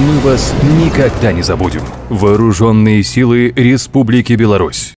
Мы вас никогда не забудем. Вооруженные силы Республики Беларусь.